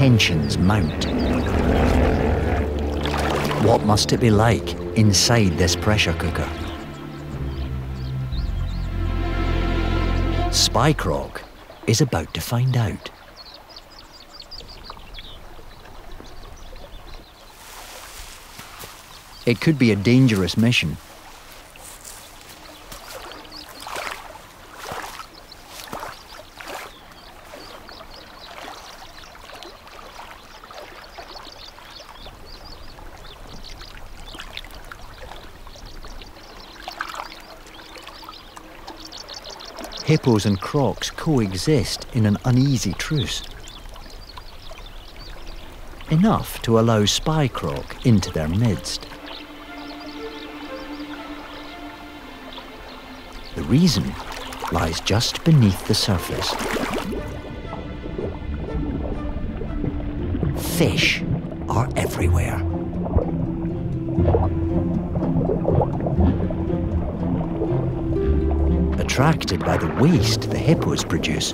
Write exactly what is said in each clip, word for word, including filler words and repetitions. tensions mount. What must it be like inside this pressure cooker? Spy Croc is about to find out. It could be a dangerous mission. Hippos and crocs coexist in an uneasy truce. Enough to allow Spy Croc into their midst. The reason lies just beneath the surface. Fish are everywhere. Attracted by the waste the hippos produce.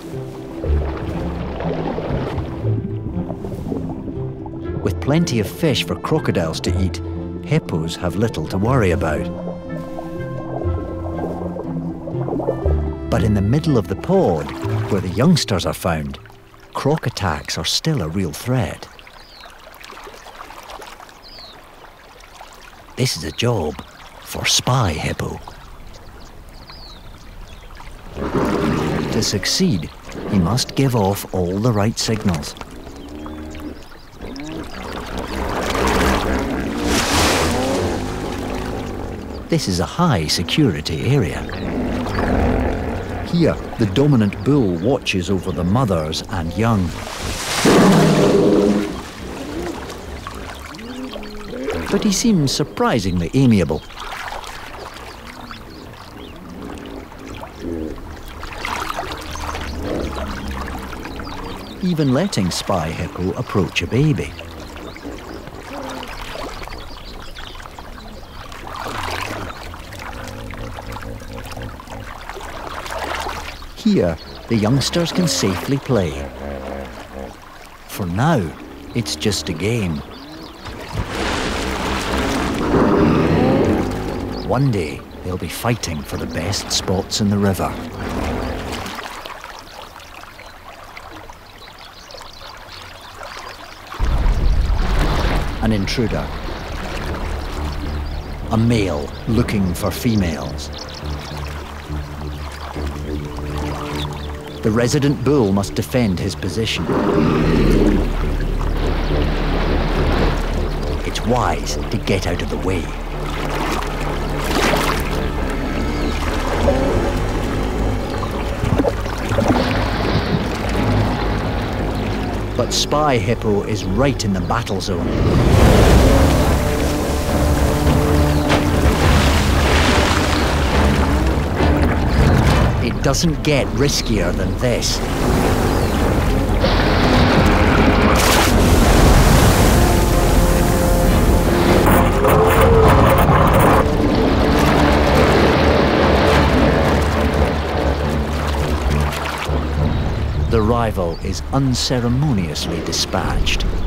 With plenty of fish for crocodiles to eat, hippos have little to worry about. But in the middle of the pod, where the youngsters are found, croc attacks are still a real threat. This is a job for Spy Hippo. To succeed, he must give off all the right signals. This is a high security area. Here, the dominant bull watches over the mothers and young. But he seems surprisingly amiable. Even letting Spy Hippo approach a baby. Here, the youngsters can safely play. For now, it's just a game. One day, they'll be fighting for the best spots in the river. An intruder. A male looking for females. The resident bull must defend his position. It's wise to get out of the way. But Spy Hippo is right in the battle zone. It doesn't get riskier than this. The rival is unceremoniously dispatched.